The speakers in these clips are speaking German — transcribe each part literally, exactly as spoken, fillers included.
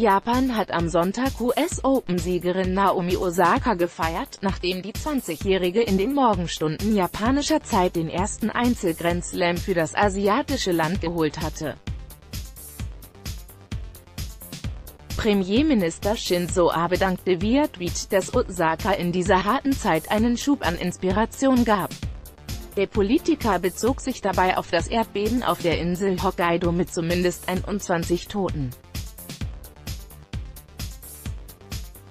Japan hat am Sonntag U S-Open-Siegerin Naomi Osaka gefeiert, nachdem die zwanzigjährige in den Morgenstunden japanischer Zeit den ersten Einzel-Grand Slam für das asiatische Land geholt hatte. Premierminister Shinzo Abe dankte via Tweet, dass Osaka in dieser harten Zeit einen Schub an Inspiration gab. Der Politiker bezog sich dabei auf das Erdbeben auf der Insel Hokkaido mit zumindest einundzwanzig Toten.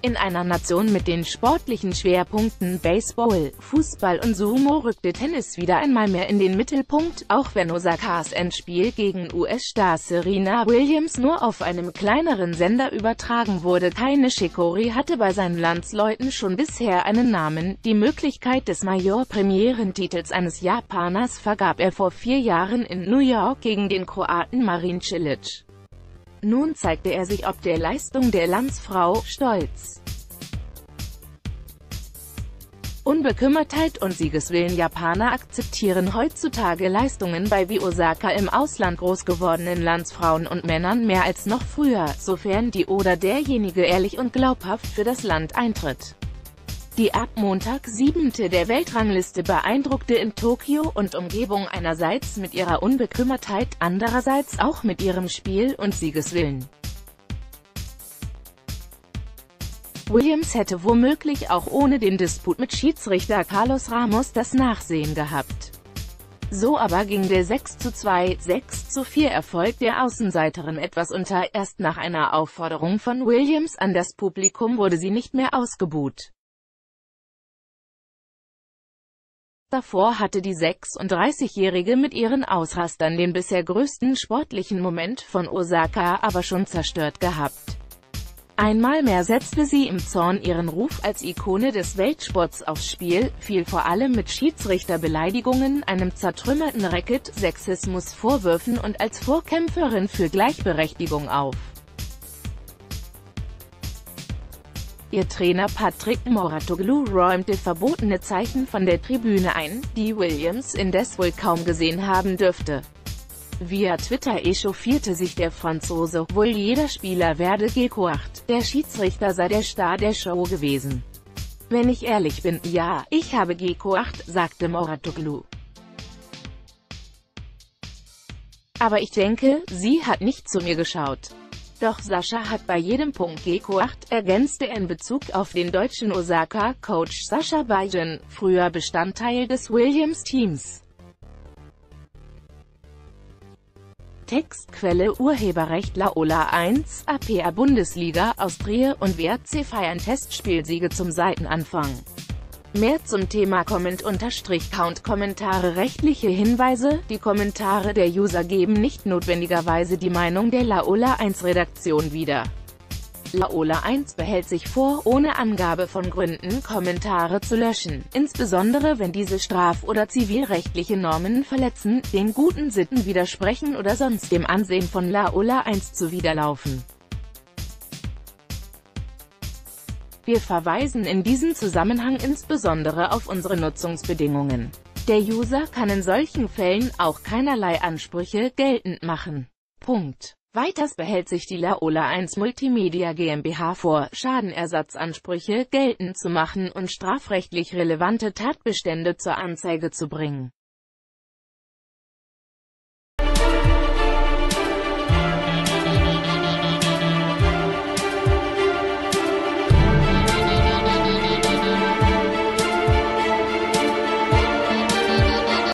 In einer Nation mit den sportlichen Schwerpunkten Baseball, Fußball und Sumo rückte Tennis wieder einmal mehr in den Mittelpunkt, auch wenn Osakas Endspiel gegen U S-Star Serena Williams nur auf einem kleineren Sender übertragen wurde. Kei Nishikori hatte bei seinen Landsleuten schon bisher einen Namen, die Möglichkeit des Major-Premierentitels eines Japaners vergab er vor vier Jahren in New York gegen den Kroaten Marin Cilic. Nun zeigte er sich ob der Leistung der Landsfrau stolz. Unbekümmertheit und Siegeswillen. Japaner akzeptieren heutzutage Leistungen bei wie Osaka im Ausland groß gewordenen Landsfrauen und Männern mehr als noch früher, sofern die oder derjenige ehrlich und glaubhaft für das Land eintritt. Die ab Montag siebente der Weltrangliste beeindruckte in Tokio und Umgebung einerseits mit ihrer Unbekümmertheit, andererseits auch mit ihrem Spiel und Siegeswillen. Williams hätte womöglich auch ohne den Disput mit Schiedsrichter Carlos Ramos das Nachsehen gehabt. So aber ging der sechs zu zwei, sechs zu vier Erfolg der Außenseiterin etwas unter. Erst nach einer Aufforderung von Williams an das Publikum wurde sie nicht mehr ausgebuht. Davor hatte die sechsunddreißigjährige mit ihren Ausrastern den bisher größten sportlichen Moment von Osaka aber schon zerstört gehabt. Einmal mehr setzte sie im Zorn ihren Ruf als Ikone des Weltsports aufs Spiel, fiel vor allem mit Schiedsrichterbeleidigungen, einem zertrümmerten Racket, Sexismusvorwürfen und als Vorkämpferin für Gleichberechtigung auf. Ihr Trainer Patrick Mouratoglou räumte verbotene Zeichen von der Tribüne ein, die Williams indes wohl kaum gesehen haben dürfte. Via Twitter echauffierte sich der Franzose, wohl jeder Spieler werde gekocht, der Schiedsrichter sei der Star der Show gewesen. Wenn ich ehrlich bin, ja, ich habe gekocht, sagte Mouratoglou. Aber ich denke, sie hat nicht zu mir geschaut. Doch Sascha hat bei jedem Punkt gekocht, ergänzte er in Bezug auf den deutschen Osaka-Coach Sascha Bajin, früher Bestandteil des Williams-Teams. Textquelle Urheberrecht Laola eins, A P A Bundesliga, Austria und W R C feiern Testspielsiege zum Seitenanfang. Mehr zum Thema Comment-Count Kommentare. Rechtliche Hinweise: Die Kommentare der User geben nicht notwendigerweise die Meinung der Laola eins Redaktion wieder. Laola eins behält sich vor, ohne Angabe von Gründen Kommentare zu löschen, insbesondere wenn diese straf- oder zivilrechtliche Normen verletzen, den guten Sitten widersprechen oder sonst dem Ansehen von Laola eins zuwiderlaufen. Wir verweisen in diesem Zusammenhang insbesondere auf unsere Nutzungsbedingungen. Der User kann in solchen Fällen auch keinerlei Ansprüche geltend machen. Punkt. Weiters behält sich die Laola eins Multimedia GmbH vor, Schadenersatzansprüche geltend zu machen und strafrechtlich relevante Tatbestände zur Anzeige zu bringen.